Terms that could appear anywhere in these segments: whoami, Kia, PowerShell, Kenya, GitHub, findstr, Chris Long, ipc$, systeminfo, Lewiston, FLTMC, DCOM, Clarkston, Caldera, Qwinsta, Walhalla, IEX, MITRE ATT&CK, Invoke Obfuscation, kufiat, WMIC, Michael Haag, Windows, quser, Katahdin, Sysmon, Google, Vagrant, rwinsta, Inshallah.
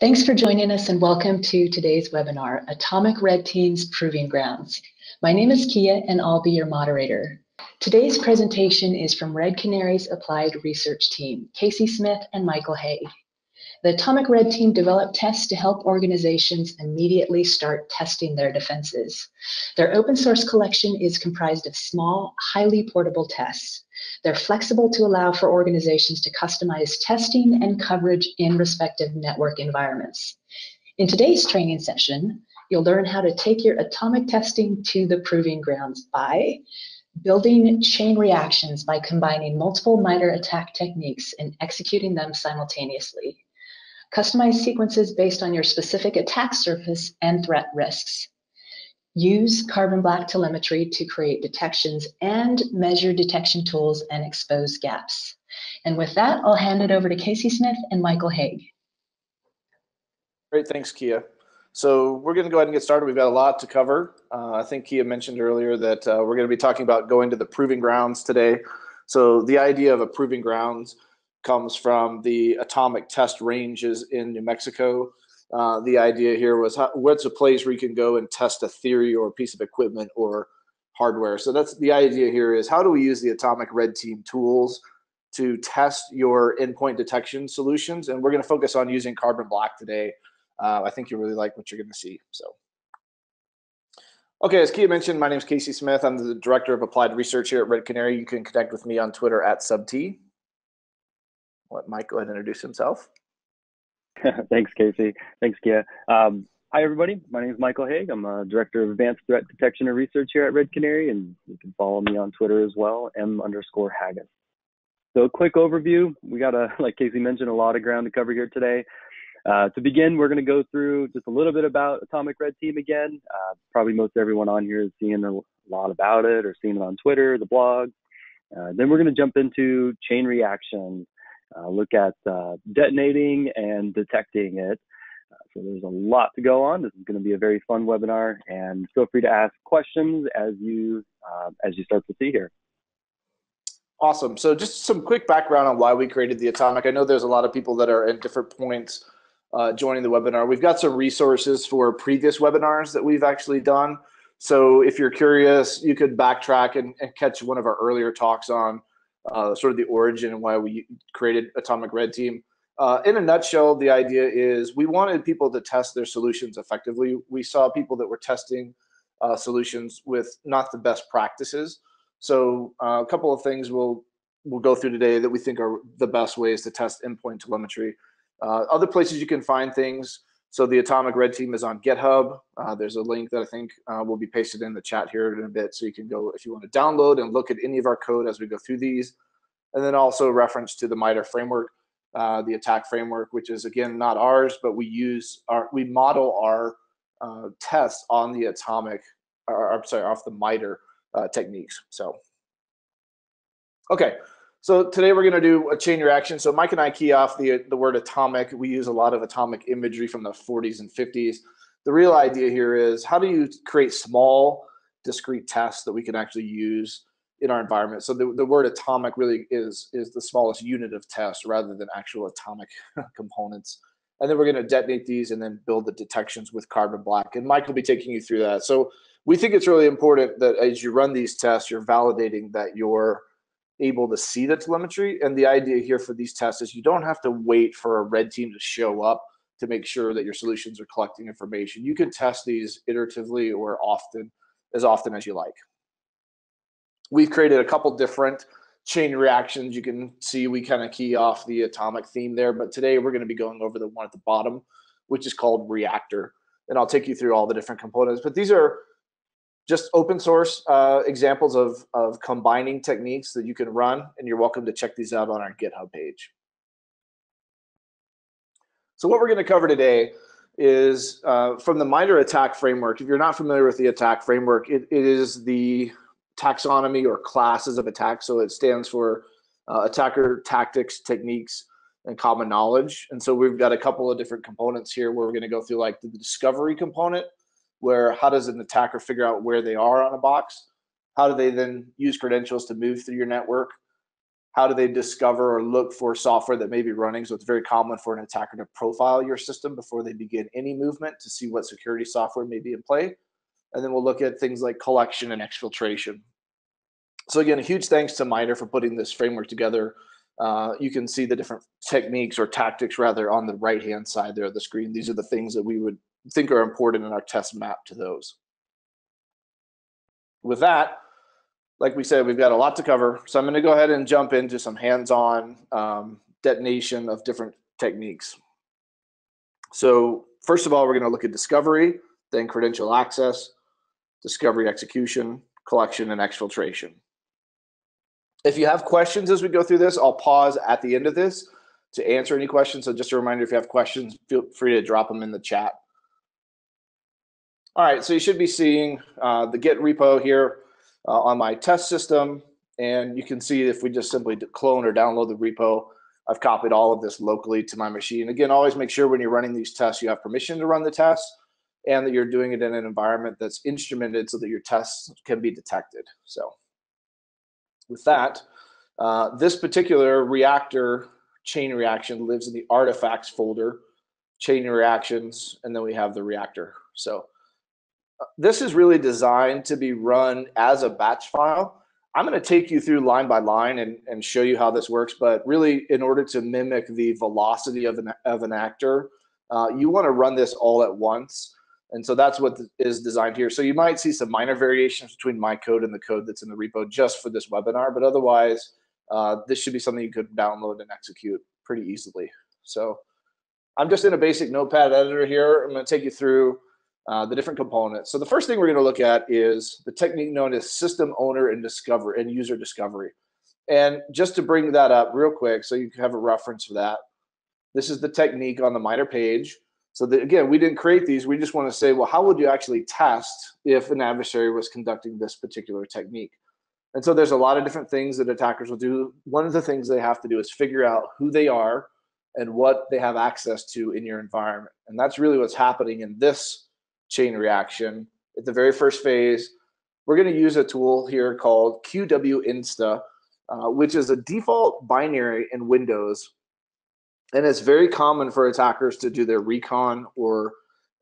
Thanks for joining us and welcome to today's webinar, Atomic Red Team's Proving Grounds. My name is Kia and I'll be your moderator. Today's presentation is from Red Canary's Applied Research Team, Casey Smith and Michael Haag. The Atomic Red Team developed tests to help organizations immediately start testing their defenses. Their open source collection is comprised of small, highly portable tests. They're flexible to allow for organizations to customize testing and coverage in respective network environments. In today's training session, you'll learn how to take your atomic testing to the proving grounds by building chain reactions by combining multiple MITRE ATT&CK techniques and executing them simultaneously. Customize sequences based on your specific attack surface and threat risks. Use Carbon Black telemetry to create detections and measure detection tools and expose gaps. And with that, I'll hand it over to Casey Smith and Michael Haag. Great, thanks, Kia. So we're going to go ahead and get started. We've got a lot to cover. I think Kia mentioned earlier that we're going to be talking about going to the proving grounds today. So the idea of a proving grounds comes from the atomic test ranges in New Mexico. The idea here was what's a place where you can go and test a theory or a piece of equipment or hardware. So that's the idea here, is how do we use the Atomic Red Team tools to test your endpoint detection solutions? And we're going to focus on using Carbon Black today. I think you'll really like what you're going to see. So, okay, as Kia mentioned, my name is Casey Smith. I'm the Director of Applied Research here at Red Canary. You can connect with me on Twitter at @SubT. I'll let Mike go ahead and introduce himself. Thanks, Casey. Thanks, Kia. Hi, everybody. My name is Michael Haag. I'm a Director of Advanced Threat Detection and Research here at Red Canary, and you can follow me on Twitter as well, m_Haggis. So a quick overview. We got, like Casey mentioned, a lot of ground to cover here today. To begin, we're going to go through just a little bit about Atomic Red Team again. Probably most everyone on here is seeing a lot about it or seeing it on Twitter, the blog. Then we're going to jump into chain reaction. Look at detonating and detecting it. So there's a lot to go on. This is going to be a very fun webinar, and feel free to ask questions as you start to see here. Awesome. So just some quick background on why we created the Atomic. I know there's a lot of people that are at different points joining the webinar. We've got some resources for previous webinars that we've actually done. So if you're curious, you could backtrack and catch one of our earlier talks on sort of the origin and why we created Atomic Red Team. In a nutshell, the idea is we wanted people to test their solutions effectively. We saw people that were testing solutions with not the best practices. So a couple of things we'll go through today that we think are the best ways to test endpoint telemetry. Other places you can find things. So the Atomic Red Team is on GitHub. There's a link that I think will be pasted in the chat here in a bit, so you can go if you want to download and look at any of our code as we go through these. And then also reference to the MITRE framework, the attack framework, which is again not ours, but we model our tests on the Atomic, or I'm sorry, off the MITRE techniques. So, okay. So today we're going to do a chain reaction. So Mike and I key off the word atomic. We use a lot of atomic imagery from the 40s and 50s. The real idea here is how do you create small, discrete tests that we can actually use in our environment? So the word atomic really is the smallest unit of test rather than actual atomic components. And then we're going to detonate these and then build the detections with Carbon Black. And Mike will be taking you through that. So we think it's really important that as you run these tests, you're validating that you're able to see the telemetry. And the idea here for these tests is you don't have to wait for a red team to show up to make sure that your solutions are collecting information. You can test these iteratively or often as you like. We've created a couple different chain reactions. You can see we kind of key off the atomic theme there, but today we're going to be going over the one at the bottom, which is called Reactor. And I'll take you through all the different components, but these are just open source examples of combining techniques that you can run, and you're welcome to check these out on our GitHub page. So what we're gonna cover today is from the MITRE ATT&CK framework. If you're not familiar with the ATT&CK framework, it is the taxonomy or classes of attack. So it stands for attacker tactics, techniques, and common knowledge. And so we've got a couple of different components here where we're gonna go through, like the discovery component, where how does an attacker figure out where they are on a box? How do they then use credentials to move through your network? How do they discover or look for software that may be running? So it's very common for an attacker to profile your system before they begin any movement to see what security software may be in play. And then we'll look at things like collection and exfiltration. So again, a huge thanks to MITRE for putting this framework together. You can see the different techniques or tactics rather on the right-hand side there of the screen. These are the things that we would think are important in our test map to those. With that, like we said, we've got a lot to cover, so I'm going to go ahead and jump into some hands-on detonation of different techniques. So first of all, we're going to look at discovery, then credential access, discovery execution, collection, and exfiltration. If you have questions as we go through this, I'll pause at the end of this to answer any questions. So just a reminder, if you have questions, feel free to drop them in the chat. All right, so you should be seeing the Git repo here on my test system, and you can see if we just simply clone or download the repo, I've copied all of this locally to my machine. Again, always make sure when you're running these tests you have permission to run the test and that you're doing it in an environment that's instrumented so that your tests can be detected. So with that, this particular reactor chain reaction lives in the artifacts folder, chain reactions, and then we have the reactor. So this is really designed to be run as a batch file. I'm going to take you through line by line and show you how this works, but really in order to mimic the velocity of an actor, you want to run this all at once. And so that's what is designed here. So you might see some minor variations between my code and the code that's in the repo just for this webinar, but otherwise this should be something you could download and execute pretty easily. So I'm just in a basic notepad editor here. I'm going to take you through the different components. So the first thing we're going to look at is the technique known as system owner and user discovery. And just to bring that up real quick so you can have a reference for that, this is the technique on the MITRE page. So that, again, we didn't create these. We just want to say, well, how would you actually test if an adversary was conducting this particular technique? And so there's a lot of different things that attackers will do. One of the things they have to do is figure out who they are and what they have access to in your environment. And that's really what's happening in this chain reaction. At the very first phase, we're going to use a tool here called Qwinsta, which is a default binary in Windows, and it's very common for attackers to do their recon or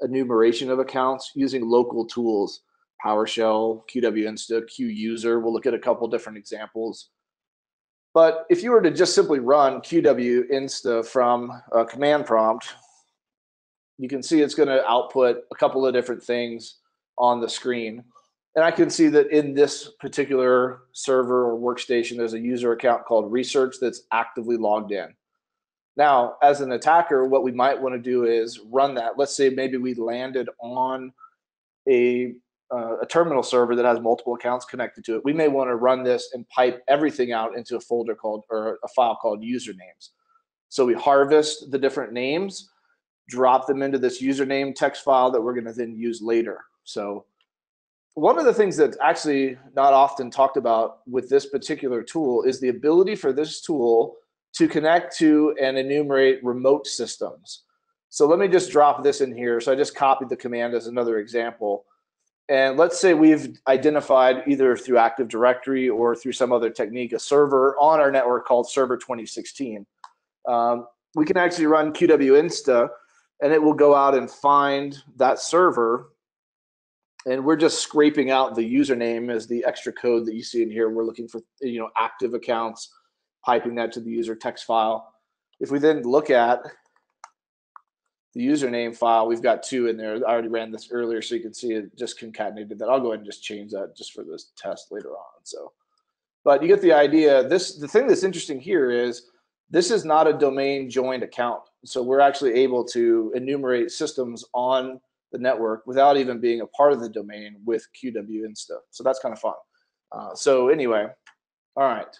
enumeration of accounts using local tools, PowerShell, Qwinsta, quser. We'll look at a couple different examples. But if you were to just simply run Qwinsta from a command prompt, you can see it's going to output a couple of different things on the screen. And I can see that in this particular server or workstation, there's a user account called research that's actively logged in. Now, as an attacker, what we might want to do is run that. Let's say maybe we landed on a terminal server that has multiple accounts connected to it. We may want to run this and pipe everything out into a folder called, or a file called usernames. So we harvest the different names, drop them into this username text file that we're going to then use later. So one of the things that's actually not often talked about with this particular tool is the ability for this tool to connect to and enumerate remote systems. So let me just drop this in here. So I just copied the command as another example. And let's say we've identified either through Active Directory or through some other technique, a server on our network called Server 2016. We can actually run Qwinsta, and it will go out and find that server, and we're just scraping out the username as the extra code that you see in here. We're looking for, you know, active accounts, piping that to the user text file. If we then look at the username file, we've got two in there. I already ran this earlier, so you can see it just concatenated that. I'll go ahead and just change that just for this test later on. So, but you get the idea. The thing that's interesting here is this is not a domain joined account. So we're actually able to enumerate systems on the network without even being a part of the domain with Qwinsta. So that's kind of fun. So anyway, all right.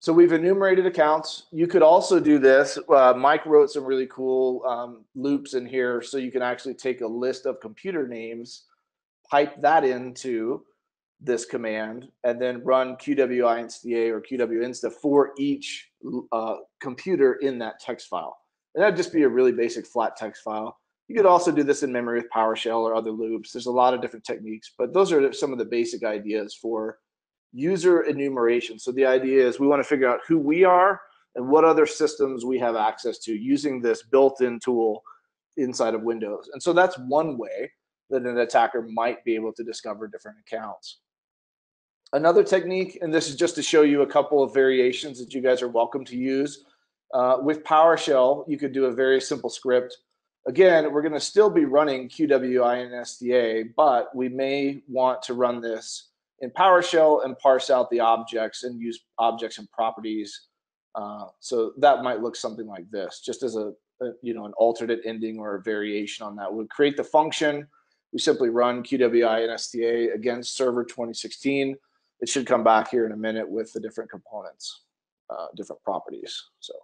So we've enumerated accounts. You could also do this. Mike wrote some really cool loops in here. So you can actually take a list of computer names, pipe that into this command, and then run Qwinsta or Qwinsta for each computer in that text file. And that'd just be a really basic flat text file. You could also do this in memory with PowerShell or other loops. There's a lot of different techniques, but those are some of the basic ideas for user enumeration. So the idea is we want to figure out who we are and what other systems we have access to using this built-in tool inside of Windows. And so that's one way that an attacker might be able to discover different accounts. Another technique, and this is just to show you a couple of variations that you guys are welcome to use. With PowerShell, you could do a very simple script. Again, we're going to still be running QWINSTA, but we may want to run this in PowerShell and parse out the objects and use objects and properties. So that might look something like this, just as an alternate ending or a variation on that. We'll create the function. We simply run QWINSTA against server 2016. It should come back here in a minute with the different components, different properties. So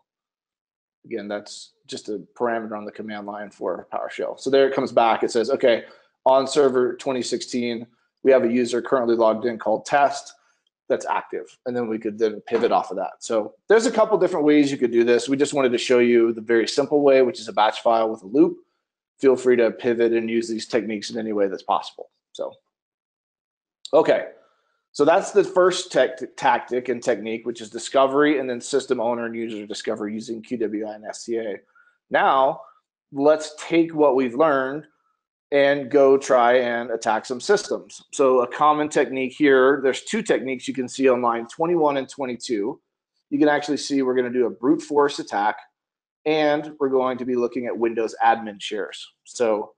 again, that's just a parameter on the command line for PowerShell. So there it comes back. It says, okay, on server 2016, we have a user currently logged in called test that's active. And then we could then pivot off of that. So there's a couple different ways you could do this. We just wanted to show you the very simple way, which is a batch file with a loop. Feel free to pivot and use these techniques in any way that's possible. So, okay. So that's the first tactic and technique, which is discovery, and then system owner and user discovery using QWINSTA. Now, let's take what we've learned and go try and attack some systems. So a common technique here, there's two techniques you can see on line 21 and 22. You can actually see we're going to do a brute force attack, and we're going to be looking at Windows admin shares. So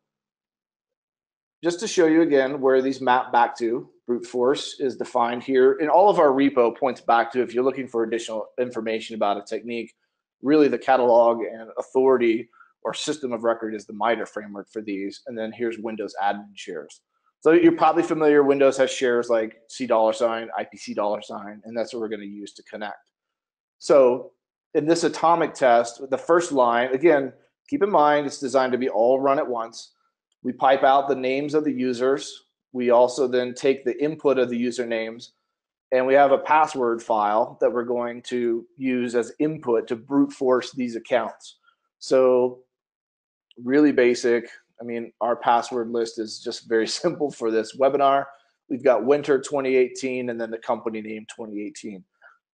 just to show you again where these map back to, brute force is defined here. And all of our repo points back to, if you're looking for additional information about a technique, really the catalog and authority or system of record is the MITRE framework for these. And then here's Windows admin shares. So you're probably familiar, Windows has shares like $, ipc$, and that's what we're going to use to connect. So in this atomic test, the first line, again, keep in mind, it's designed to be all run at once. We pipe out the names of the users. We also then take the input of the usernames, and we have a password file that we're going to use as input to brute force these accounts. So really basic. I mean, our password list is just very simple for this webinar. We've got winter 2018 and then the company name 2018.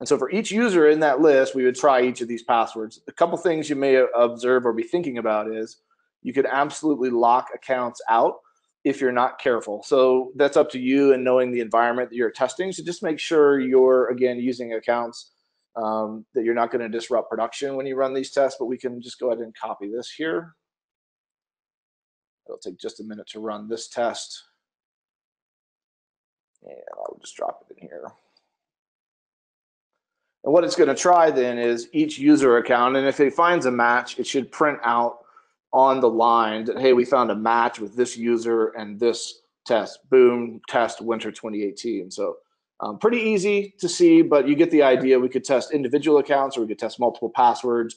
And so for each user in that list, we would try each of these passwords. A couple things you may observe or be thinking about is you could absolutely lock accounts out if you're not careful. So that's up to you and knowing the environment that you're testing. So just make sure you're, again, using accounts that you're not going to disrupt production when you run these tests. But we can just go ahead and copy this here. It'll take just a minute to run this test. And I'll just drop it in here. And what it's going to try then is each user account. And if it finds a match, it should print out on the line that, hey, we found a match with this user and this test. Boom, test winter 2018. So pretty easy to see, but you get the idea. We could test individual accounts, or we could test multiple passwords,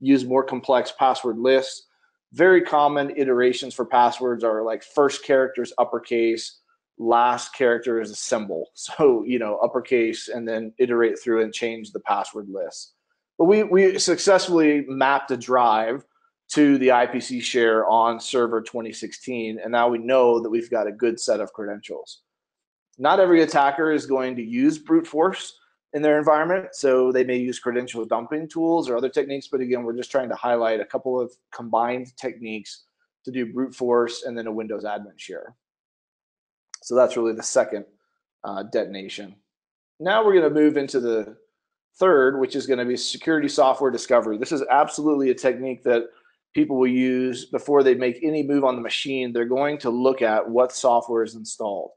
use more complex password lists. Very common iterations for passwords are like first character is uppercase, last character is a symbol. So, you know, uppercase, and then iterate through and change the password list. But we successfully mapped a drive to the IPC share on server 2016, and now we know that we've got a good set of credentials. Not every attacker is going to use brute force in their environment, so they may use credential dumping tools or other techniques, but again, we're just trying to highlight a couple of combined techniques to do brute force and then a Windows admin share. So that's really the second detonation. Now we're gonna move into the third, which is gonna be security software discovery. This is absolutely a technique that people will use before they make any move on the machine. They're going to look at what software is installed.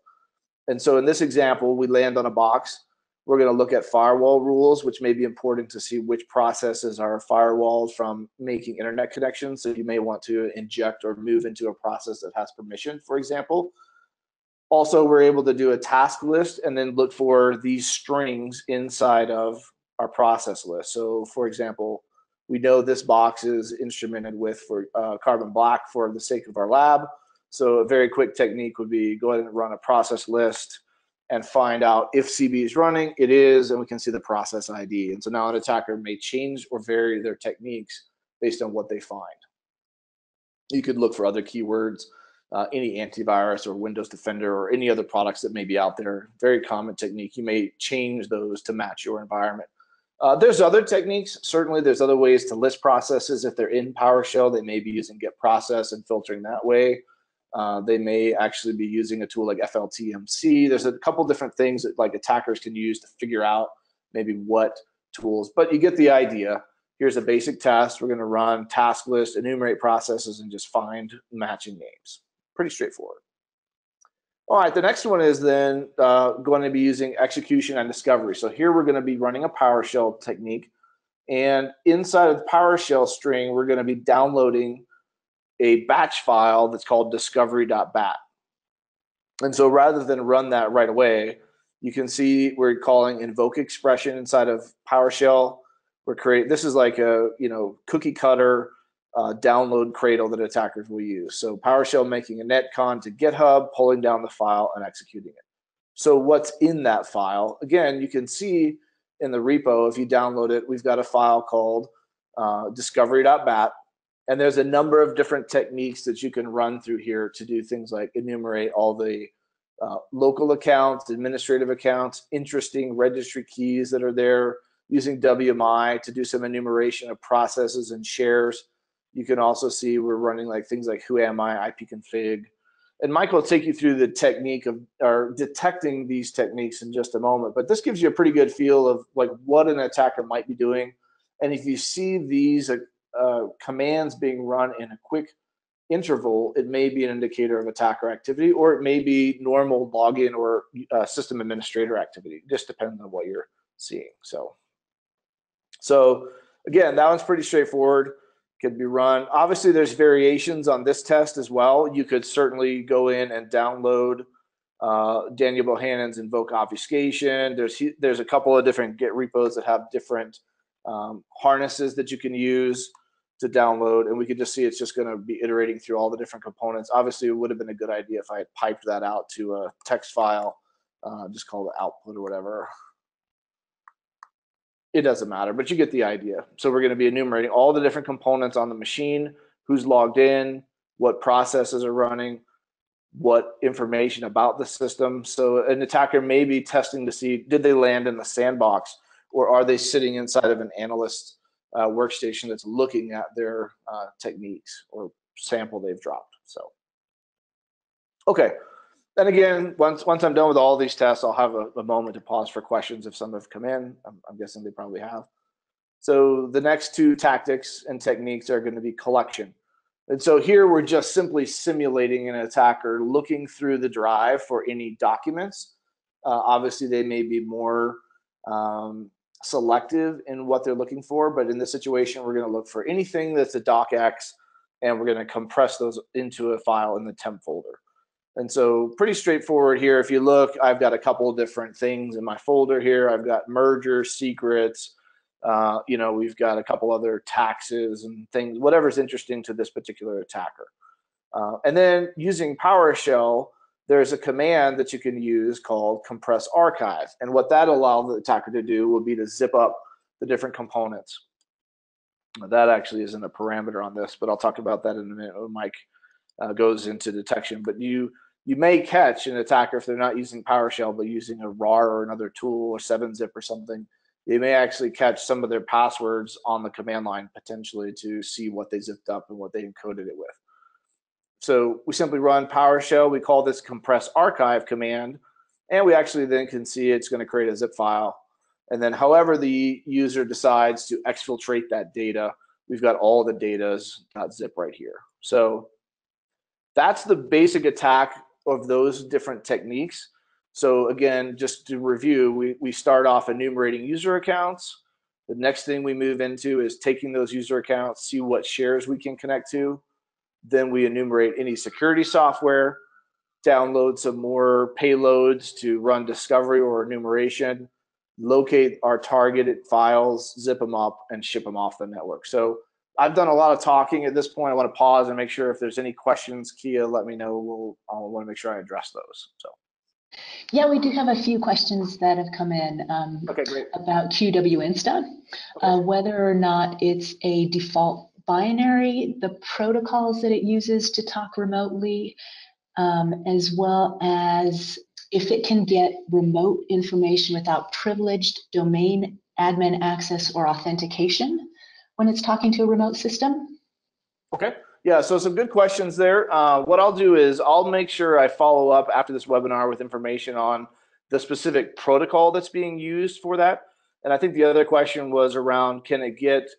And so in this example, we land on a box. We're going to look at firewall rules, which may be important to see which processes are firewalled from making internet connections. So you may want to inject or move into a process that has permission, for example. Also, we're able to do a task list and then look for these strings inside of our process list. So for example, we know this box is instrumented with for Carbon Black for the sake of our lab. So a very quick technique would be go ahead and run a process list and find out if CB is running. It is, and we can see the process ID. And so now an attacker may change or vary their techniques based on what they find. You could look for other keywords any antivirus or Windows Defender or any other products that may be out there. Very common technique. You may change those to match your environment. There's other techniques. Certainly there's other ways to list processes. If they're in PowerShell, they may be using get process and filtering that way. They may actually be using a tool like FLTMC. There's a couple different things that like attackers can use to figure out maybe what tools, but you get the idea. Here's a basic test. We're going to run task list, enumerate processes, and just find matching names. Pretty straightforward. All right, the next one is then going to be using execution and discovery. So here we're going to be running a PowerShell technique, and inside of the PowerShell string, we're going to be downloading a batch file that's called discovery.bat. And so rather than run that right away, you can see we're calling invoke expression inside of PowerShell. We're creating, this is like a, you know, cookie cutter download cradle that attackers will use. So PowerShell making a netcon to GitHub, pulling down the file and executing it. So what's in that file? Again, you can see in the repo, if you download it, we've got a file called discovery.bat. And there's a number of different techniques that you can run through here to do things like enumerate all the local accounts, administrative accounts, interesting registry keys that are there, using WMI to do some enumeration of processes and shares. You can also see we're running like things like whoami, ipconfig. And Michael will take you through the technique of or detecting these techniques in just a moment. But this gives you a pretty good feel of like what an attacker might be doing. And if you see these commands being run in a quick interval, it may be an indicator of attacker activity, or it may be normal login or system administrator activity. Just depends on what you're seeing. So again, that one's pretty straightforward, could be run. Obviously, there's variations on this test as well. You could certainly go in and download Daniel Bohannon's Invoke Obfuscation. There's a couple of different Git repos that have different harnesses that you can use to download, and we could just see it's just going to be iterating through all the different components. Obviously, it would have been a good idea if I had piped that out to a text file, just call it output or whatever. It doesn't matter, but you get the idea. So we're going to be enumerating all the different components on the machine, who's logged in, what processes are running, what information about the system. So an attacker may be testing to see, did they land in the sandbox, or are they sitting inside of an analyst workstation that's looking at their techniques or sample they've dropped. So, okay. And again, once I'm done with all these tests, I'll have a moment to pause for questions if some have come in. I'm guessing they probably have. So the next two tactics and techniques are going to be collection. And so here we're just simply simulating an attacker looking through the drive for any documents. Obviously, they may be more selective in what they're looking for, but in this situation, we're going to look for anything that's a docx, and we're going to compress those into a file in the temp folder. And so pretty straightforward here. If you look, I've got a couple of different things in my folder here. I've got merger, secrets, you know, we've got a couple other taxes and things, whatever's interesting to this particular attacker. And then using PowerShell, there's a command that you can use called compress archive. And what that allows the attacker to do will be to zip up the different components. Now, that actually isn't a parameter on this, but I'll talk about that in a minute when Mike goes into detection. But you may catch an attacker if they're not using PowerShell, but using a RAR or another tool or 7-zip or something. They may actually catch some of their passwords on the command line potentially to see what they zipped up and what they encoded it with. So we simply run PowerShell. We call this compress archive command, and we actually then can see it's going to create a zip file. And then however the user decides to exfiltrate that data, we've got all the data's.zip right here. So that's the basic attack of those different techniques. So again, just to review, we start off enumerating user accounts. The next thing we move into is taking those user accounts, see what shares we can connect to. Then we enumerate any security software, download some more payloads to run discovery or enumeration, locate our targeted files, zip them up, and ship them off the network. So I've done a lot of talking at this point. I want to pause and make sure if there's any questions, Kia, let me know. I want to make sure I address those. So, yeah, we do have a few questions that have come in okay, great. About Qwinsta, okay. Whether or not it's a default binary, the protocols that it uses to talk remotely, as well as if it can get remote information without privileged domain admin access or authentication when it's talking to a remote system. Okay. Yeah, so some good questions there. What I'll do is I'll make sure I follow up after this webinar with information on the specific protocol that's being used for that. And I think the other question was around, can it get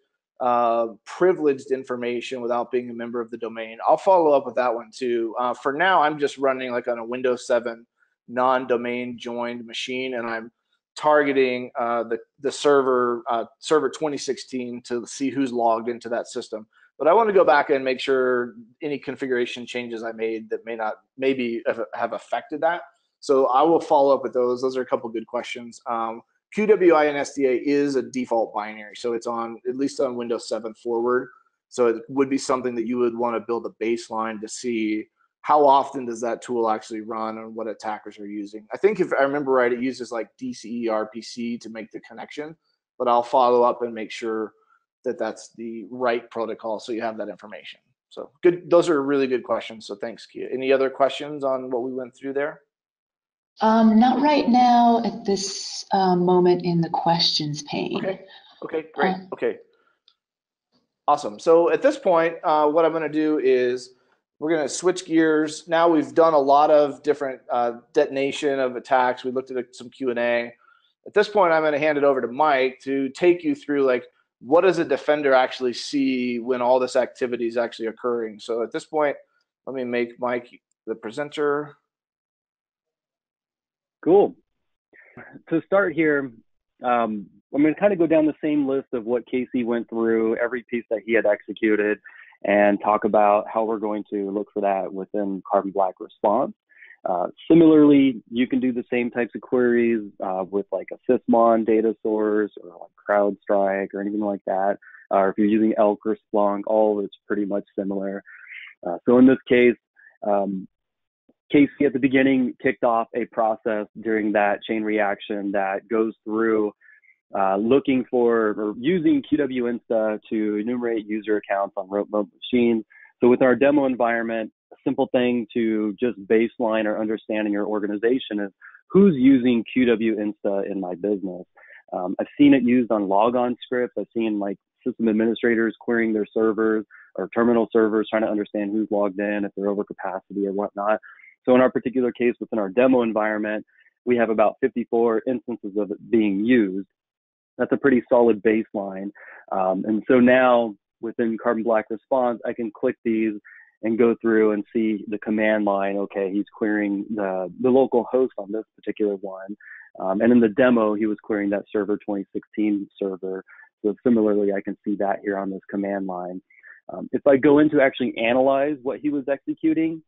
privileged information without being a member of the domain? I'll follow up with that one too. For now, I'm just running like on a Windows 7 non-domain joined machine, and I'm targeting the server, server 2016 to see who's logged into that system. But I want to go back and make sure any configuration changes I made that may not, maybe have affected that. So I will follow up with those. Those are a couple good questions. QWINSDA is a default binary, so it's on, at least on Windows 7 forward. So it would be something that you would want to build a baseline to see how often does that tool actually run and what attackers are using. I think if I remember right, it uses like DCE RPC to make the connection, but I'll follow up and make sure that that's the right protocol so you have that information. So good, those are really good questions. So thanks, Kia. Any other questions on what we went through there? Not right now at this moment in the questions pane. Okay, okay, great, okay. Awesome, so at this point, what I'm gonna do is we're gonna switch gears. Now we've done a lot of different detonation of attacks. We looked at some Q&A. At this point, I'm gonna hand it over to Mike to take you through like, what does a defender actually see when all this activity is actually occurring? So at this point, let me make Mike the presenter. Cool. To start here, I'm going to kind of go down the same list of what Casey went through, every piece that he had executed, and talk about how we're going to look for that within Carbon Black Response. Similarly, you can do the same types of queries with like a Sysmon data source or like CrowdStrike or anything like that. Or if you're using Elk or Splunk, all it's pretty much similar. So in this case, Casey at the beginning kicked off a process during that chain reaction that goes through looking for or using QWInsta to enumerate user accounts on remote machines. So with our demo environment, a simple thing to just baseline or understanding your organization is who's using QWInsta in my business. I've seen it used on logon scripts. I've seen like system administrators querying their servers or terminal servers, trying to understand who's logged in, if they're over capacity or whatnot. So in our particular case, within our demo environment, we have about 54 instances of it being used. That's a pretty solid baseline. And so now within Carbon Black Response, I can click these and go through and see the command line. Okay, he's querying the local host on this particular one. And in the demo, he was querying that server 2016 server. So similarly, I can see that here on this command line. If I go into actually analyze what he was executing,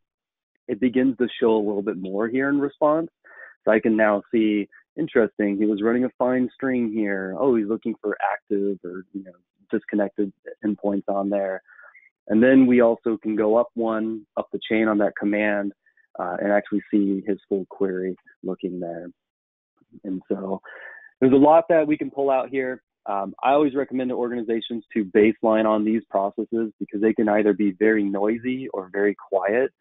it begins to show a little bit more here in response. So I can now see, interesting, he was running a find string here. Oh, he's looking for active or disconnected endpoints on there. And then we also can go up one, up the chain on that command and actually see his full query looking there. And so there's a lot that we can pull out here. I always recommend to organizations to baseline on these processes because they can either be very noisy or very quiet.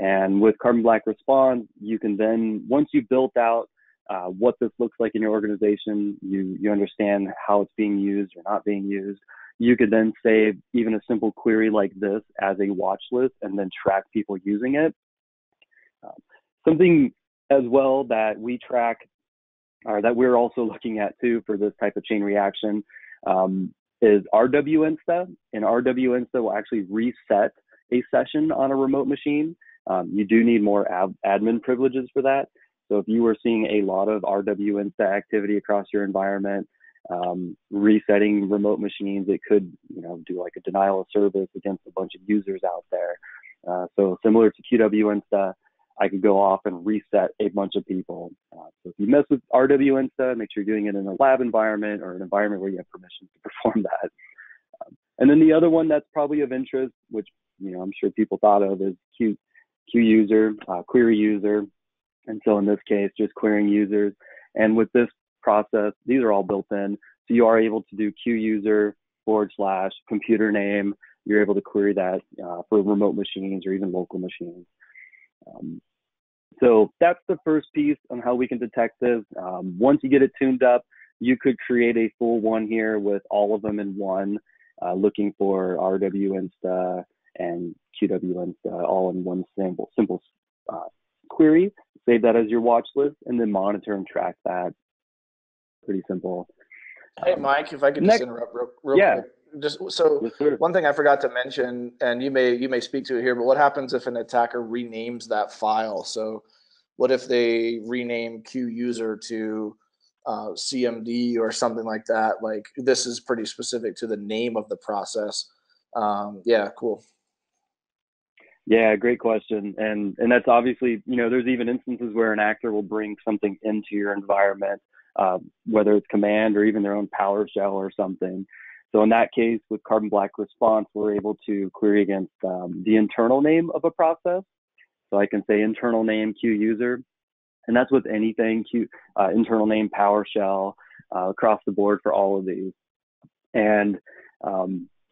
And with Carbon Black Response, you can then, once you've built out what this looks like in your organization, you understand how it's being used or not being used, you could then save even a simple query like this as a watch list and then track people using it. Something as well that we track, or that we're also looking at too for this type of chain reaction, is rwinsta. And rwinsta will actually reset a session on a remote machine. You do need more admin privileges for that. So if you were seeing a lot of rwinsta activity across your environment, resetting remote machines, it could do like a denial of service against a bunch of users out there. So similar to QWInsta, I could go off and reset a bunch of people. So if you mess with rwinsta, make sure you're doing it in a lab environment or an environment where you have permission to perform that. And then the other one that's probably of interest, which I'm sure people thought of, is quuser, query user. And so in this case, just querying users. And with this process, these are all built in. So you are able to do quuser / computer name, you're able to query that for remote machines or even local machines. So that's the first piece on how we can detect this. Once you get it tuned up, you could create a full one here with all of them in one, looking for rwinsta and qwinsta all in one simple query. Save that as your watch list and then monitor and track that. Pretty simple. Hey, Mike, if I could just interrupt real quick. Just so one thing I forgot to mention, and you may speak to it here, but what happens if an attacker renames that file? So what if they rename quser to CMD or something like that? Like, this is pretty specific to the name of the process. Yeah, cool. Yeah, great question. And that's obviously, you know, there's even instances where an actor will bring something into your environment, whether it's command or even their own PowerShell or something. So in that case, with Carbon Black Response, we're able to query against the internal name of a process. So I can say internal name quser, and that's with anything, internal name PowerShell, across the board for all of these. And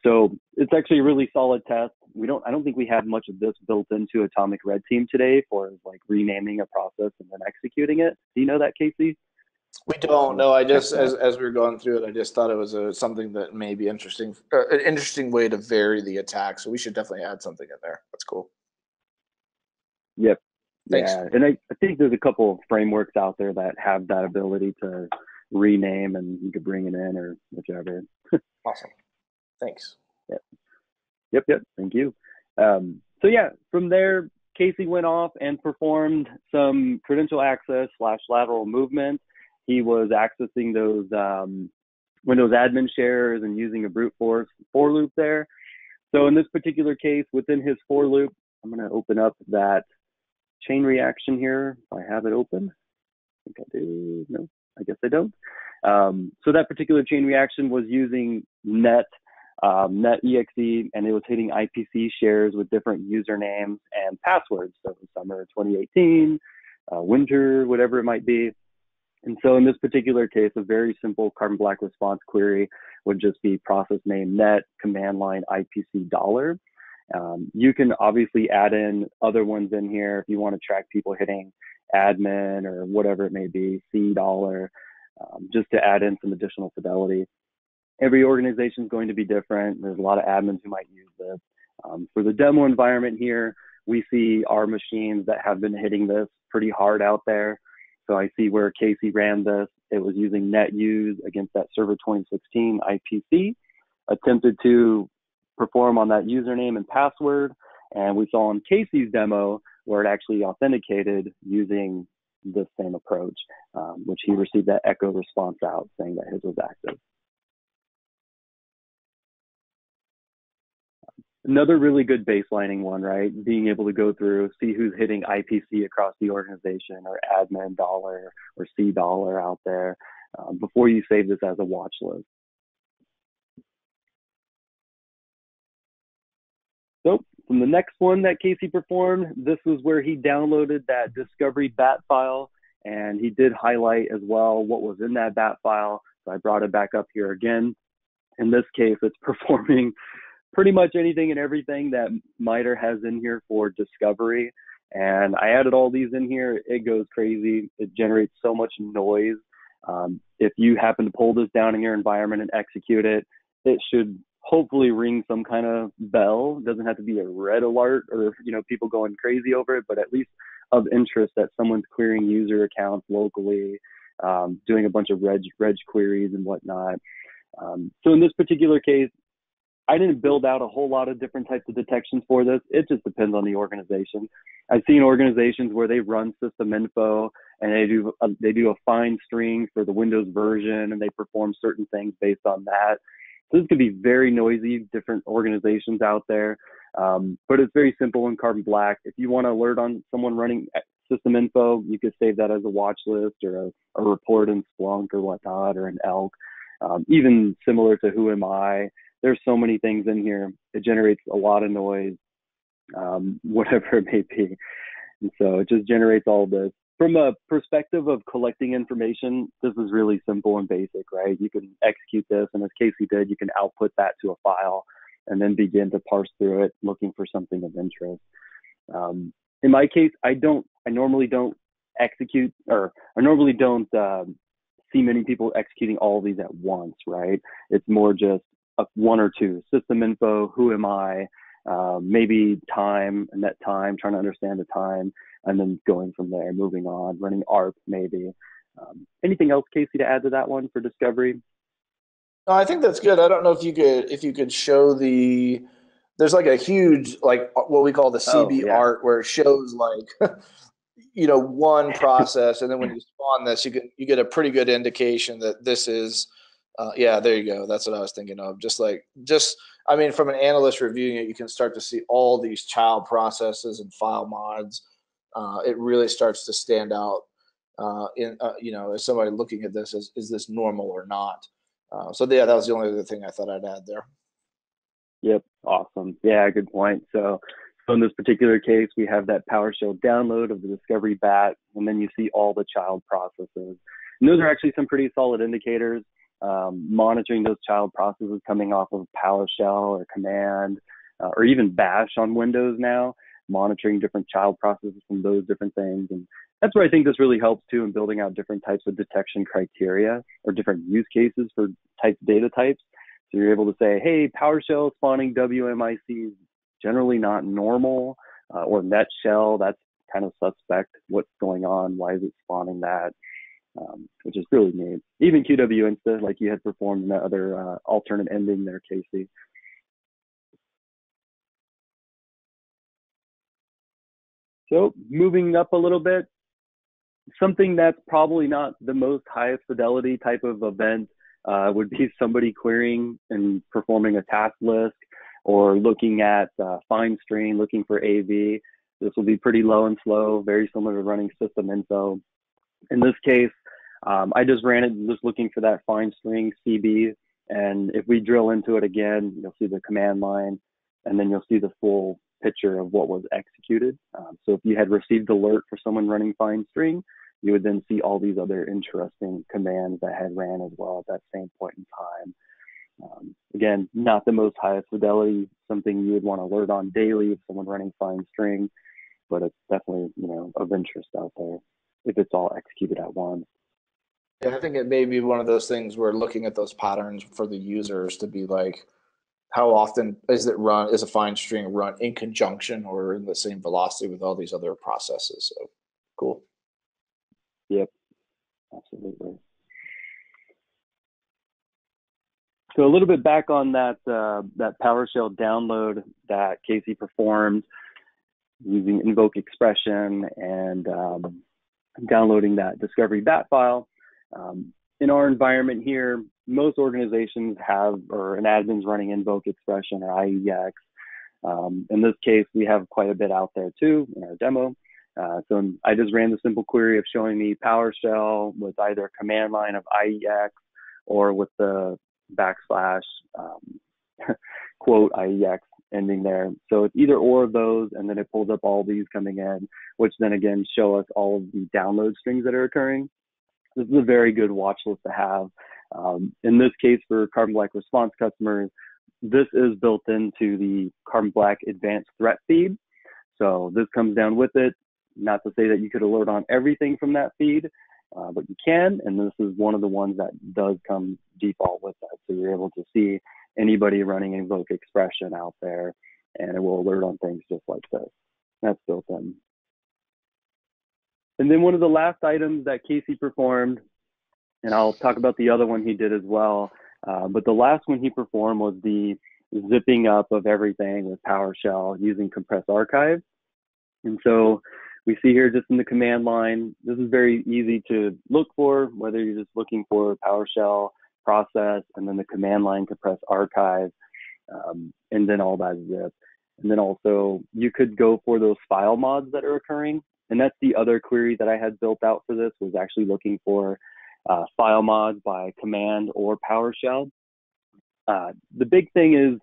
so it's actually a really solid test. I don't think we have much of this built into Atomic Red Team today for like renaming a process and then executing it. Do you know that, Casey? We don't know. I just, as we were going through it, I just thought it was something that may be interesting, an interesting way to vary the attack. So we should definitely add something in there. That's cool. Yep. Thanks. Yeah. And I think there's a couple of frameworks out there that have that ability to rename, and you could bring it in or whichever. Awesome. Thanks. Yep. Yep. Yep. Thank you. So yeah, from there, Casey went off and performed some credential access / lateral movement. He was accessing those Windows admin shares and using a brute force for loop there. So in this particular case, within his for loop, I'm going to open up that chain reaction here. I have it open. I think I do. No, I guess I don't. So that particular chain reaction was using net.exe, and it was hitting IPC shares with different usernames and passwords. So summer 2018, winter, whatever it might be. And so in this particular case, a very simple Carbon Black Response query would just be process name net, command line ipc$. You can obviously add in other ones in here if you want to track people hitting admin or whatever it may be, $C, just to add in some additional fidelity. Every organization is going to be different. There's a lot of admins who might use this. For the demo environment here, we see our machines that have been hitting this pretty hard out there. So I see where Casey ran this. It was using net use against that server 2016 IPC, attempted to perform on that username and password. And we saw in Casey's demo where it actually authenticated using the same approach, which he received that echo response out saying that his was active. Another really good baselining one, right? Being able to go through, see who's hitting IPC across the organization or admin dollar or $C out there before you save this as a watch list. So from the next one that Casey performed, this was where he downloaded that discovery bat file, and he did highlight as well what was in that bat file. So I brought it back up here again. In this case, it's performing pretty much anything and everything that MITRE has in here for discovery. And I added all these in here. It goes crazy. It generates so much noise. If you happen to pull this down in your environment and execute it, it should hopefully ring some kind of bell. It doesn't have to be a red alert or, you know, people going crazy over it, but at least of interest that someone's querying user accounts locally, doing a bunch of reg queries and whatnot. So in this particular case, I didn't build out a whole lot of different types of detections for this. It just depends on the organization. I've seen organizations where they run systeminfo and they do a find string for the Windows version, and they perform certain things based on that. So this could be very noisy, different organizations out there, but it's very simple in Carbon Black. If you want to alert on someone running systeminfo, you could save that as a watch list or a report in Splunk or whatnot, or an ELK, even similar to whoami. There's so many things in here. It generates a lot of noise, whatever it may be. And so it just generates all this. From a perspective of collecting information, this is really simple and basic, right? You can execute this, and as Casey did, you can output that to a file and then begin to parse through it, looking for something of interest. In my case, I normally don't see many people executing all of these at once, right? It's more just one or two: system info, who am I, maybe time, and that time, trying to understand the time, and then going from there, moving on, running ARP maybe. Anything else, Casey, to add to that one for discovery? No, I think that's good. I don't know if you could show the, there's like a huge, like what we call the CB art, where it shows like, you know, one process, and then when you spawn this, you get a pretty good indication that this is, yeah, there you go. That's what I was thinking of. I mean, from an analyst reviewing it, you can start to see all these child processes and file mods. It really starts to stand out as somebody looking at this, is this normal or not? So yeah, that was the only other thing I thought I'd add there. Yep, awesome. Yeah, good point. So in this particular case, we have that PowerShell download of the discovery bat, and then you see all the child processes. And those are actually some pretty solid indicators. Monitoring those child processes coming off of PowerShell or command, or even bash on Windows now, monitoring different child processes from those different things. And that's where I think this really helps too in building out different types of detection criteria or different use cases for data types. So you're able to say, hey, PowerShell spawning WMIC is generally not normal, or net shell, that's kind of suspect. What's going on? Why is it spawning that? Which is really neat. Even Qwinsta, like you had performed in the other alternate ending there, Casey. So moving up a little bit, something that's probably not the most highest fidelity type of event would be somebody querying and performing a task list or looking at findstr, looking for AV. This will be pretty low and slow, very similar to running system info. In this case, I just ran it just looking for that find string CB, and if we drill into it again, you'll see the command line, and then you'll see the full picture of what was executed. So if you had received alert for someone running find string, you would then see all these other interesting commands that had ran as well at that same point in time. Again, not the most highest fidelity, something you would want to alert on daily if someone running find string, but it's definitely, you know, of interest out there if it's all executed at once. Yeah, I think it may be one of those things where looking at those patterns for the users to be like, how often is it run, is a find string run in conjunction or in the same velocity with all these other processes? So cool. Yep, absolutely. So a little bit back on that, that PowerShell download that Casey performed using invoke expression and downloading that discovery bat file. In our environment here, most organizations have, or an admin's running invoke expression or IEX. In this case, we have quite a bit out there too in our demo. So I just ran the simple query of showing me PowerShell with either a command line of IEX or with the \, quote IEX ending there. So it's either or of those, and then it pulls up all these coming in, which then again show us all of the download strings that are occurring. This is a very good watch list to have. In this case, for Carbon Black Response customers, this is built into the Carbon Black Advanced Threat feed. So this comes down with it. Not to say that you could alert on everything from that feed, but you can, and this is one of the ones that does come default with that. So you're able to see anybody running invoke expression out there, and it will alert on things just like this. That's built in. And then one of the last items that Casey performed, and I'll talk about the other one he did as well, but the last one he performed was the zipping up of everything with PowerShell using compressed archive. And so we see here just in the command line, this is very easy to look for, whether you're just looking for PowerShell process and then the command line compressed archive, and then all that zip. And then also you could go for those file mods that are occurring. And that's the other query that I had built out for this, was actually looking for file mods by command or PowerShell. The big thing is,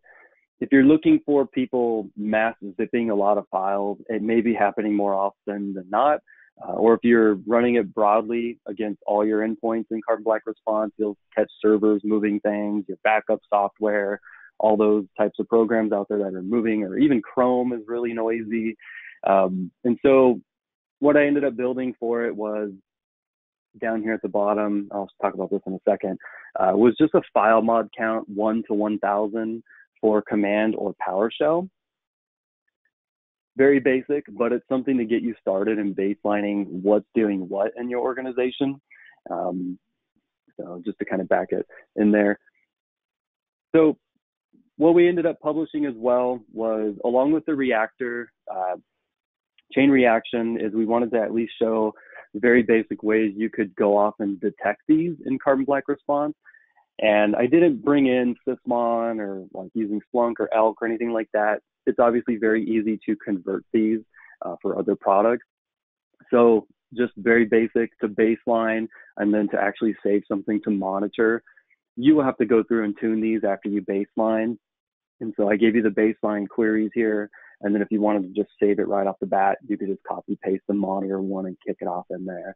if you're looking for people mass zipping a lot of files, it may be happening more often than not. Or if you're running it broadly against all your endpoints in Carbon Black Response, you'll catch servers moving things, your backup software, all those types of programs out there that are moving, or even Chrome is really noisy. And so what I ended up building for it was, down here at the bottom, I'll talk about this in a second, was just a file mod count 1 to 1,000 for command or PowerShell. Very basic, but it's something to get you started in baselining what's doing what in your organization. So just to kind of back it in there. So what we ended up publishing as well was, along with the Reactor chain reaction, is we wanted to at least show very basic ways you could go off and detect these in Carbon Black Response. And I didn't bring in Sysmon or like using Splunk or Elk or anything like that. It's obviously very easy to convert these for other products. So just very basic to baseline, and then to actually save something to monitor. You will have to go through and tune these after you baseline. And so I gave you the baseline queries here. And then if you wanted to just save it right off the bat, you could just copy paste the monitor one and kick it off in there.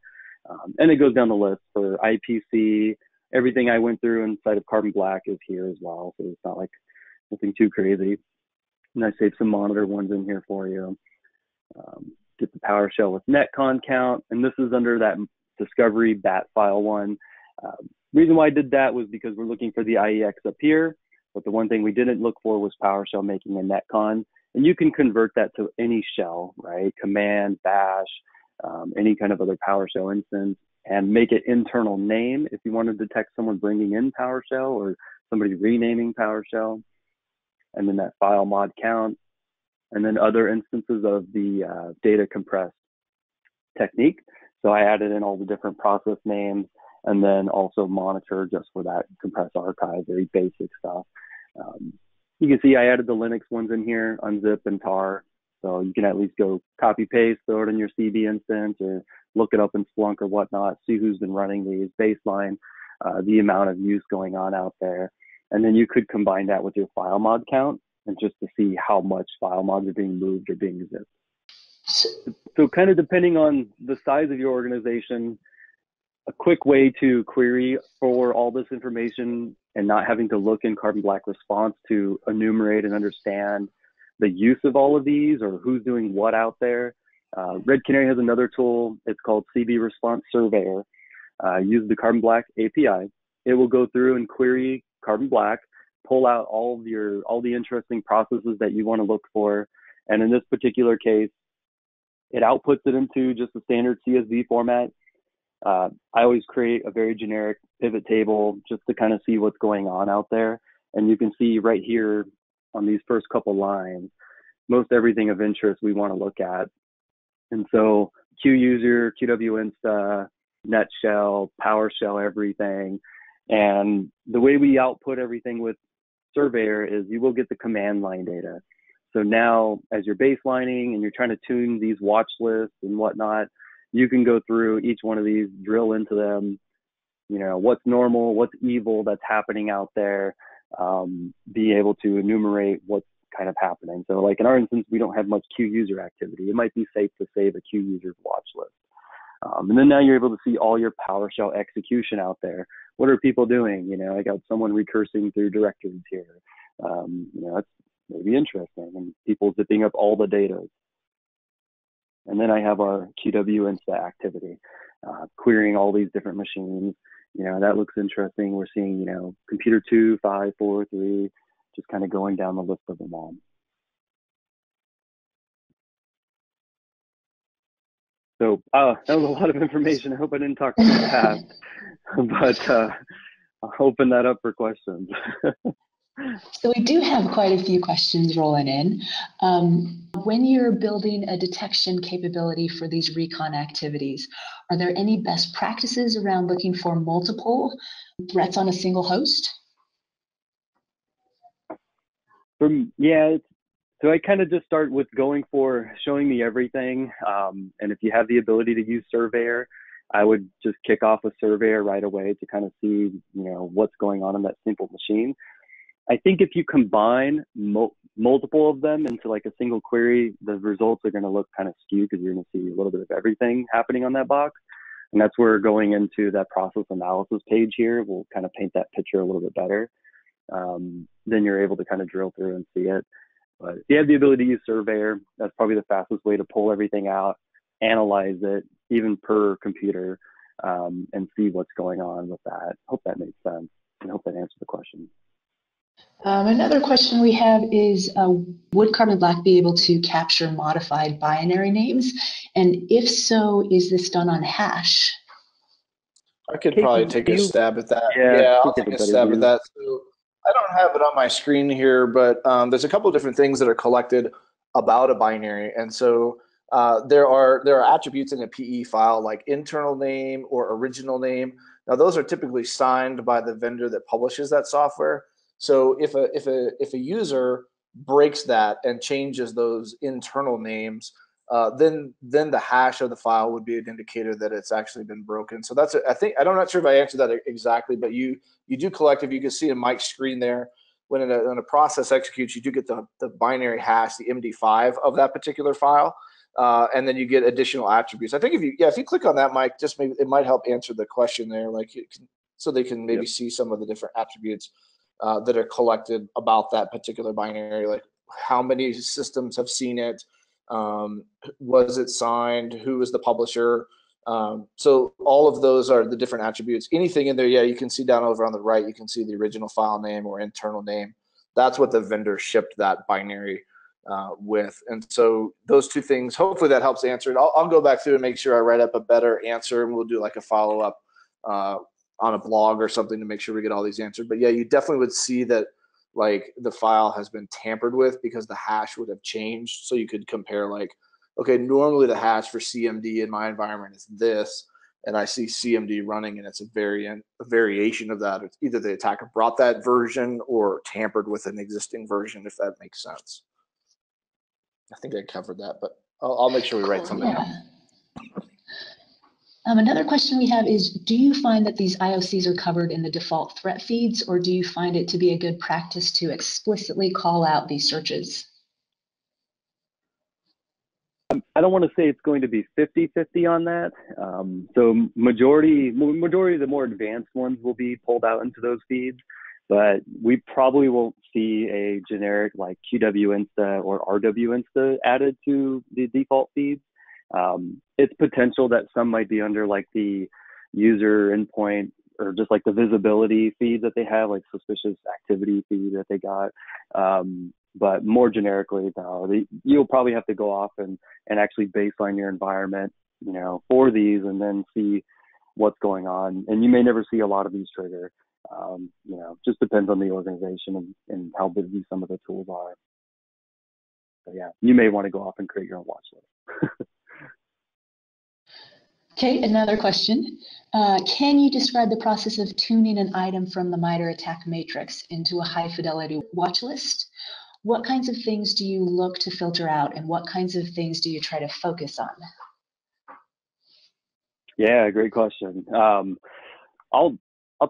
And it goes down the list for IPC. Everything I went through inside of Carbon Black is here as well. So it's not like nothing too crazy. And I saved some monitor ones in here for you. Get the PowerShell with netcon count. And this is under that discovery bat file one. Reason why I did that was because we're looking for the IEX up here. But the one thing we didn't look for was PowerShell making a netcon. And you can convert that to any shell, right? Command, bash, any kind of other PowerShell instance, and make it internal name if you want to detect someone bringing in PowerShell or somebody renaming PowerShell. And then that file mod count. And then other instances of the data compressed technique. So I added in all the different process names, and then also monitor just for that compressed archive, very basic stuff. You can see I added the Linux ones in here, unzip and tar. So you can at least go copy paste, throw it in your CB instance, or look it up in Splunk or whatnot, see who's been running these, baseline, the amount of use going on out there. And then you could combine that with your file mod count and just to see how much file mods are being moved or being zipped. So kind of depending on the size of your organization, a quick way to query for all this information and not having to look in Carbon Black Response to enumerate and understand the use of all of these or who's doing what out there. Red Canary has another tool. It's called CB Response Surveyor. Use the Carbon Black API. It will go through and query Carbon Black, pull out all the interesting processes that you want to look for. And in this particular case, it outputs it into just the standard CSV format. I always create a very generic pivot table just to kind of see what's going on out there. And you can see right here on these first couple lines, most everything of interest we want to look at. And so quser, qwinsta, net shell, PowerShell, everything. And the way we output everything with Surveyor is you will get the command line data. So now as you're baselining and you're trying to tune these watch lists and whatnot, you can go through each one of these, drill into them, you know, what's normal, what's evil that's happening out there, be able to enumerate what's kind of happening. So like in our instance, we don't have much quser activity. It might be safe to save a quuser watch list. And then now you're able to see all your PowerShell execution out there. What are people doing? You know, I got someone recursing through directories here. You know, that's maybe interesting. And people zipping up all the data. And then I have our QWinsta activity, querying all these different machines. You know, that looks interesting. We're seeing, you know, computer 2, 5, 4, 3, just kind of going down the list of them all. So that was a lot of information. I hope I didn't talk too fast, but I'll open that up for questions. So we do have quite a few questions rolling in. When you're building a detection capability for these recon activities, are there any best practices around looking for multiple threats on a single host? So I kind of just start with going for showing me everything. And if you have the ability to use Surveyor, I would just kick off with Surveyor right away to kind of see, you know, what's going on in that simple machine. I think if you combine multiple of them into like a single query, the results are going to look kind of skewed because you're going to see a little bit of everything happening on that box. And that's where going into that process analysis page here will kind of paint that picture a little bit better. then you're able to kind of drill through and see it. But if you have the ability to use Surveyor, that's probably the fastest way to pull everything out, analyze it, even per computer, and see what's going on with that. Hope that made sense, and hope that answered the question. Another question we have is, would Carbon Black be able to capture modified binary names? And if so, is this done on hash? I could probably take a stab at that. Yeah, I'll take a stab at that. So I don't have it on my screen here, but there's a couple of different things that are collected about a binary. And so there are attributes in a PE file like internal name or original name. Now, those are typically signed by the vendor that publishes that software. So if a user breaks that and changes those internal names, then the hash of the file would be an indicator that it's actually been broken. So that's a, I think, I'm not sure if I answered that exactly, but you do collect, if you can see in Mike's screen there, when a process executes, you do get the binary hash, the MD5 of that particular file, and then you get additional attributes. I think if you click on that, Mike, just maybe it might help answer the question there, like so they can maybe see some of the different attributes that are collected about that particular binary, like how many systems have seen it, was it signed, who was the publisher. So all of those are the different attributes. Anything in there, yeah, you can see down over on the right, you can see the original file name or internal name. That's what the vendor shipped that binary with. And so those two things, hopefully that helps answer it. I'll go back through and make sure I write up a better answer, and we'll do like a follow-up on a blog or something to make sure we get all these answered. But yeah, you definitely would see that like the file has been tampered with because the hash would have changed. So you could compare like, okay, normally the hash for CMD in my environment is this, and I see CMD running and it's a variation of that. It's either the attacker brought that version or tampered with an existing version, if that makes sense. I think I covered that, but I'll make sure we write something up. Another question we have is, do you find that these IOCs are covered in the default threat feeds, or do you find it to be a good practice to explicitly call out these searches? I don't want to say it's going to be 50-50 on that. So majority of the more advanced ones will be pulled out into those feeds, but we probably won't see a generic like Qwinsta or rwinsta added to the default feeds. It's potential that some might be under like the user endpoint or just like the visibility feed that they have, like suspicious activity feed that they got. But more generically, no, you'll probably have to go off and actually baseline your environment, you know, for these, and then see what's going on. And you may never see a lot of these trigger. You know, just depends on the organization and how busy some of the tools are. So yeah, you may want to go off and create your own watch list. Okay, another question. Can you describe the process of tuning an item from the MITRE ATT&CK matrix into a high fidelity watch list? What kinds of things do you look to filter out, and what kinds of things do you try to focus on? Yeah, great question. I'll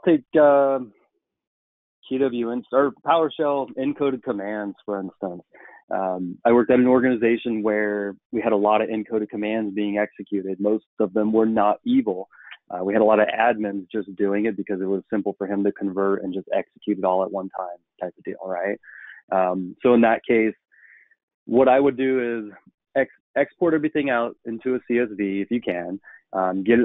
take QWinsta or PowerShell encoded commands, for instance. I worked at an organization where we had a lot of encoded commands being executed. Most of them were not evil. We had a lot of admins just doing it because it was simple for him to convert and just execute it all at one time type of deal, right? So in that case, what I would do is export everything out into a CSV if you can,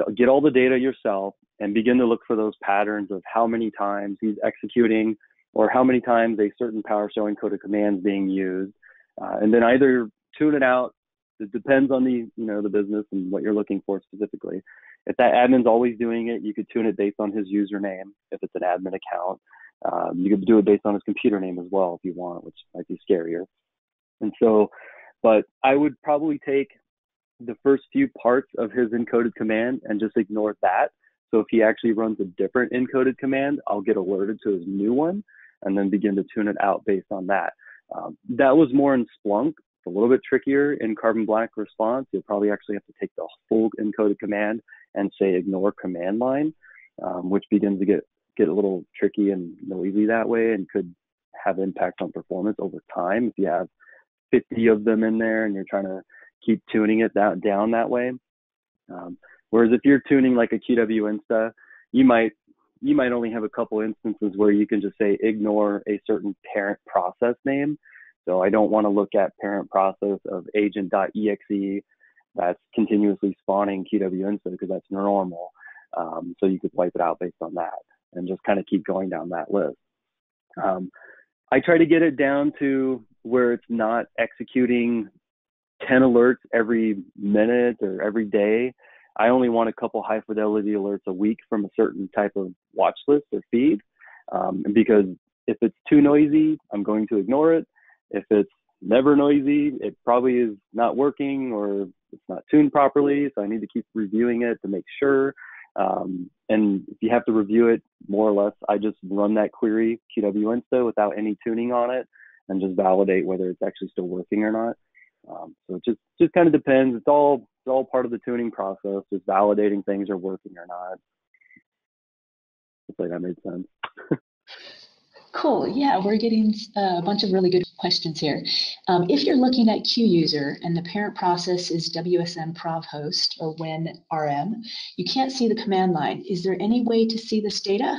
get all the data yourself, and begin to look for those patterns of how many times he's executing or how many times a certain PowerShell encoded command is being used. And then either tune it out. It depends on the business and what you're looking for specifically. If that admin's always doing it, you could tune it based on his username if it's an admin account. You could do it based on his computer name as well if you want, which might be scarier. And so, but I would probably take the first few parts of his encoded command and just ignore that. So if he actually runs a different encoded command, I'll get alerted to his new one and then begin to tune it out based on that. That was more in Splunk. It's a little bit trickier in Carbon Black Response. You'll probably actually have to take the full encoded command and say ignore command line, which begins to get a little tricky and noisy that way, and could have impact on performance over time if you have 50 of them in there and you're trying to keep tuning it down that way. Whereas if you're tuning like a QWinsta, you might you might only have a couple instances where you can just say ignore a certain parent process name. So I don't want to look at parent process of agent.exe that's continuously spawning QWinsta because that's normal. So you could wipe it out based on that and just kind of keep going down that list. I try to get it down to where it's not executing 10 alerts every minute or every day. I only want a couple high fidelity alerts a week from a certain type of watch list or feed, because if it's too noisy, I'm going to ignore it. If it's never noisy, it probably is not working or it's not tuned properly. So I need to keep reviewing it to make sure. And if you have to review it, more or less, I just run that query QWinsta without any tuning on it and just validate whether it's actually still working or not. So it just kind of depends. It's all part of the tuning process, just validating things are working or not. Hopefully that made sense. Cool. Yeah, we're getting a bunch of really good questions here. If you're looking at quser and the parent process is WSM prov host or WinRM, you can't see the command line. Is there any way to see this data?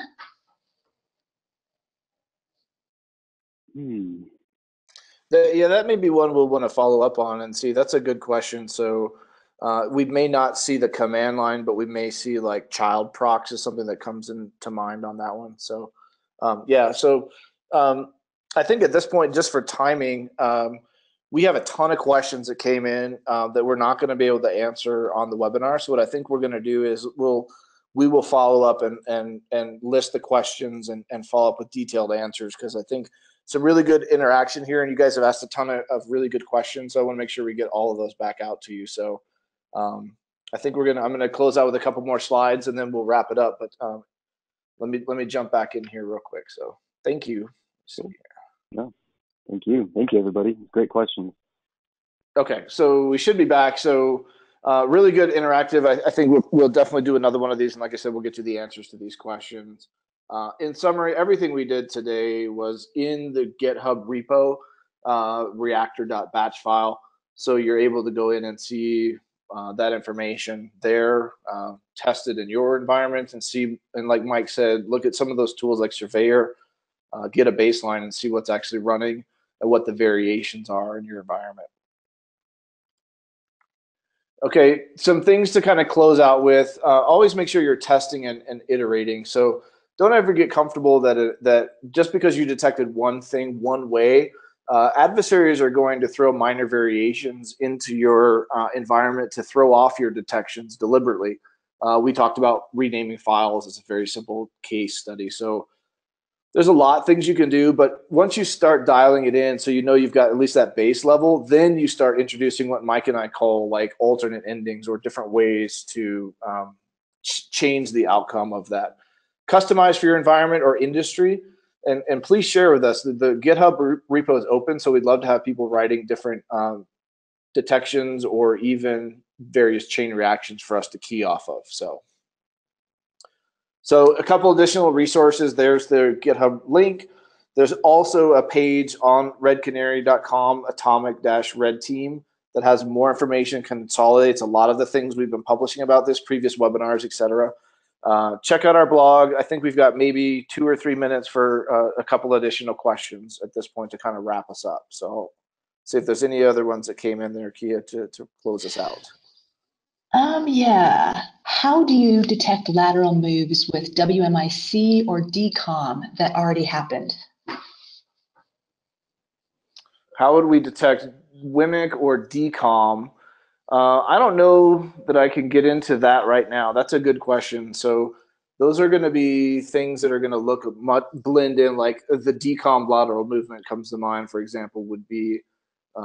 Yeah, that may be one we'll want to follow up on and see. That's a good question. So we may not see the command line, but we may see like child procs is something that comes into mind on that one. So. Yeah, so I think at this point, just for timing, we have a ton of questions that came in that we're not going to be able to answer on the webinar. So what I think we're going to do is we will follow up and list the questions and follow up with detailed answers, because I think some really good interaction here, and you guys have asked a ton of really good questions. So I want to make sure we get all of those back out to you. So I think I'm going to close out with a couple more slides and then we'll wrap it up. But let me jump back in here real quick. So thank you. No, thank you. Thank you, everybody. Great question. Okay, so we should be back. So really good interactive. I think we'll definitely do another one of these. And like I said, we'll get you the answers to these questions. In summary, everything we did today was in the GitHub repo, reactor.batch file. So you're able to go in and see that information there, tested in your environment, and see, and like Mike said, look at some of those tools like Surveyor, get a baseline and see what's actually running and what the variations are in your environment. Okay, some things to kind of close out with. Always make sure you're testing and iterating. So don't ever get comfortable that just because you detected one thing one way, adversaries are going to throw minor variations into your environment to throw off your detections deliberately. We talked about renaming files as a very simple case study. So there's a lot of things you can do, but once you start dialing it in, so you know you've got at least that base level, then you start introducing what Mike and I call like alternate endings or different ways to change the outcome of that. Customize for your environment or industry. And please share with us. The GitHub repo is open, so we'd love to have people writing different detections or even various chain reactions for us to key off of. So a couple additional resources. There's the GitHub link. There's also a page on redcanary.com, Atomic-Red Team, that has more information, consolidates a lot of the things we've been publishing about this, previous webinars, etc. Check out our blog. I think we've got maybe 2 or 3 minutes for a couple additional questions at this point to kind of wrap us up. So see if there's any other ones that came in there, Kia, to close us out. Yeah. How do you detect lateral moves with WMIC or DCOM that already happened? How would we detect WMIC or DCOM? I don't know that I can get into that right now. That's a good question. So those are going to be things that are going to blend in, like the DCOM lateral movement comes to mind, for example, would be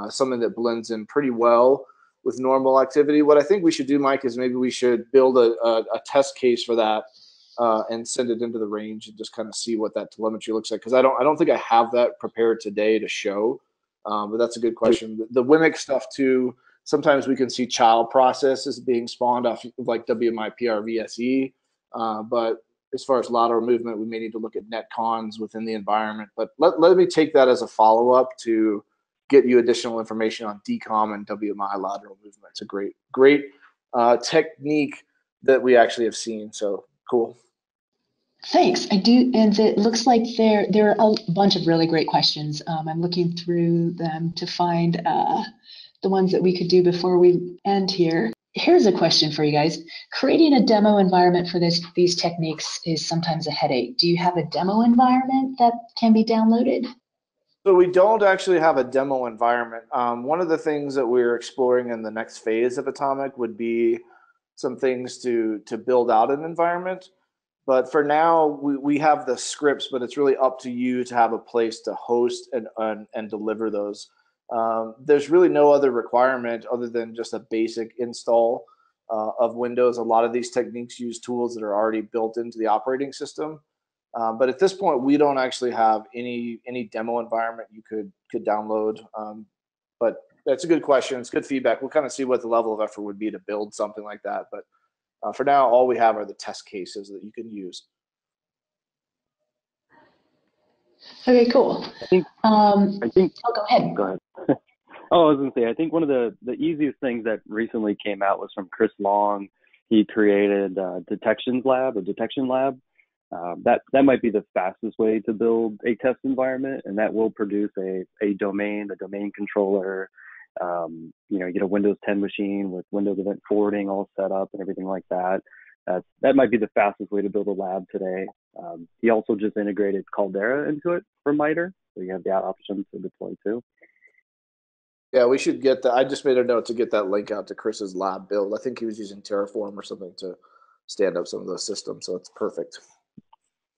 something that blends in pretty well with normal activity. What I think we should do, Mike, is maybe we should build a test case for that and send it into the range and just kind of see what that telemetry looks like, because I don't think I have that prepared today to show, but that's a good question. The WMIC stuff too. Sometimes we can see child processes being spawned off like WMIPRVSE, but as far as lateral movement, we may need to look at netcons within the environment. But let me take that as a follow-up to get you additional information on DCOM and WMI lateral movement. It's a great technique that we actually have seen, so cool. Thanks. I do, and it looks like there are a bunch of really great questions. I'm looking through them to find the ones that we could do before we end here. Here's a question for you guys. Creating a demo environment for these techniques is sometimes a headache. Do you have a demo environment that can be downloaded? So we don't actually have a demo environment. One of the things that we're exploring in the next phase of Atomic would be some things to build out an environment. But for now, we have the scripts, but it's really up to you to have a place to host and deliver those. There's really no other requirement other than just a basic install of Windows. A lot of these techniques use tools that are already built into the operating system. But at this point, we don't actually have any demo environment you could download. But that's a good question. It's good feedback. We'll kind of see what the level of effort would be to build something like that. But for now, all we have are the test cases that you can use. Okay, cool. I think. Oh, go ahead. Go ahead. Oh, I was going to say, I think one of the easiest things that recently came out was from Chris Long. He created Detection Lab. That might be the fastest way to build a test environment, and that will produce a domain controller. You get a Windows 10 machine with Windows event forwarding all set up and everything like that. That might be the fastest way to build a lab today. He also just integrated Caldera into it for MITRE, so you have that option to deploy too. Yeah, we should get that. I just made a note to get that link out to Chris's lab build. I think he was using Terraform or something to stand up some of those systems, so it's perfect.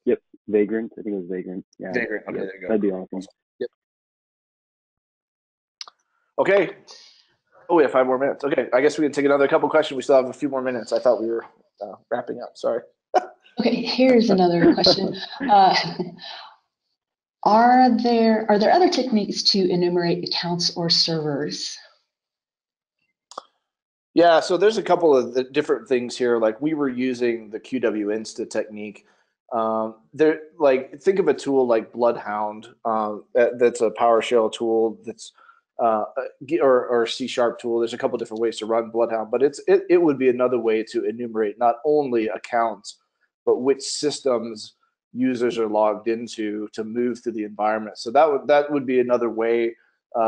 Yep, Vagrant. I think it was Vagrant. Yeah. Vagrant. Okay, yep. There you go. That'd be awesome. Yep. Okay. Oh, we have 5 more minutes. Okay, I guess we can take another couple questions. We still have a few more minutes. I thought we were wrapping up. Sorry. Okay, here's another question. Are there other techniques to enumerate accounts or servers? Yeah, so there's a couple of different things here. Like we were using the Qwinsta technique. Think of a tool like Bloodhound. That's a PowerShell tool. That's or C# tool. There's a couple different ways to run Bloodhound, but it would be another way to enumerate not only accounts, but which systems users are logged into to move through the environment. So that would be another way,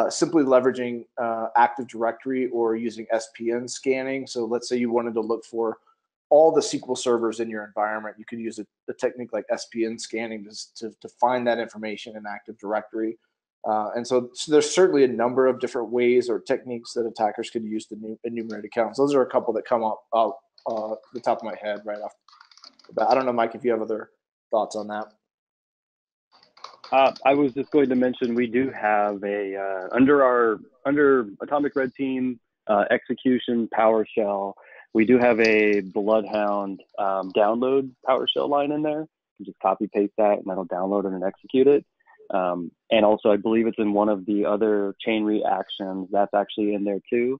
simply leveraging Active Directory or using SPN scanning. So let's say you wanted to look for all the SQL servers in your environment. You could use a technique like SPN scanning to find that information in Active Directory. So there's certainly a number of different ways or techniques that attackers could use to enumerate accounts. Those are a couple that come up the top of my head right off. But I don't know, Mike, if you have other thoughts on that. I was just going to mention we do have a under Atomic Red Team execution PowerShell. We do have a Bloodhound download PowerShell line in there. You just copy paste that, and that'll download it and execute it. And also, I believe it's in one of the other chain reactions that's actually in there too.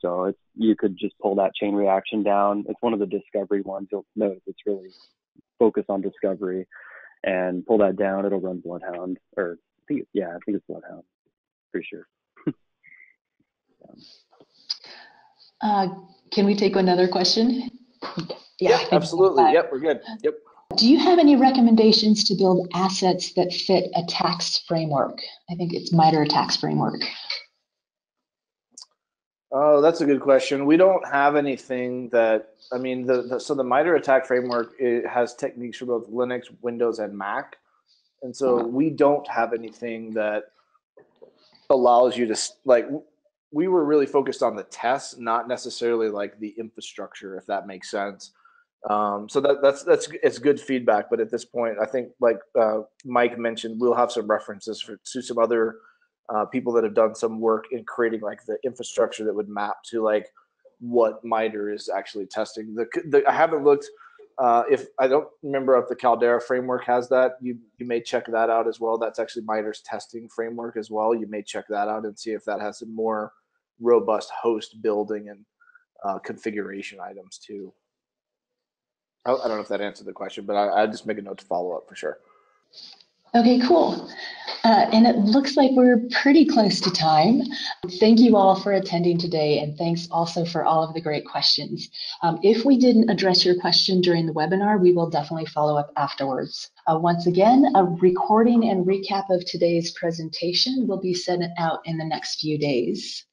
So you could just pull that chain reaction down. It's one of the discovery ones. You'll notice it's really focused on discovery, and pull that down. It'll run Bloodhound, or I think it's Bloodhound. Pretty sure. Can we take another question? Yeah, yep, absolutely. Yep, we're good. Yep. Do you have any recommendations to build assets that fit attacks framework? I think it's MITRE attacks framework. Oh, that's a good question. We don't have anything that, so the MITRE attack framework, it has techniques for both Linux, Windows, and Mac. And so we don't have anything that allows you to, we were really focused on the tests, not necessarily like the infrastructure, if that makes sense. So that's it's good feedback, but at this point, I think Mike mentioned, we'll have some references to some other people that have done some work in creating the infrastructure that would map to what MITRE is actually testing. I haven't looked if I don't remember if the Caldera framework has that. You may check that out as well. That's actually MITRE's testing framework as well. You may check that out and see if that has some more robust host building and configuration items too. I don't know if that answered the question, but I just make a note to follow up for sure. Okay, cool. And it looks like we're pretty close to time. Thank you all for attending today, and thanks also for all of the great questions. If we didn't address your question during the webinar, we will definitely follow up afterwards. Once again, a recording and recap of today's presentation will be sent out in the next few days.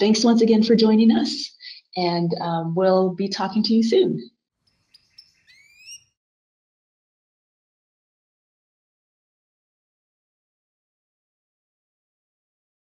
Thanks once again for joining us, and we'll be talking to you soon.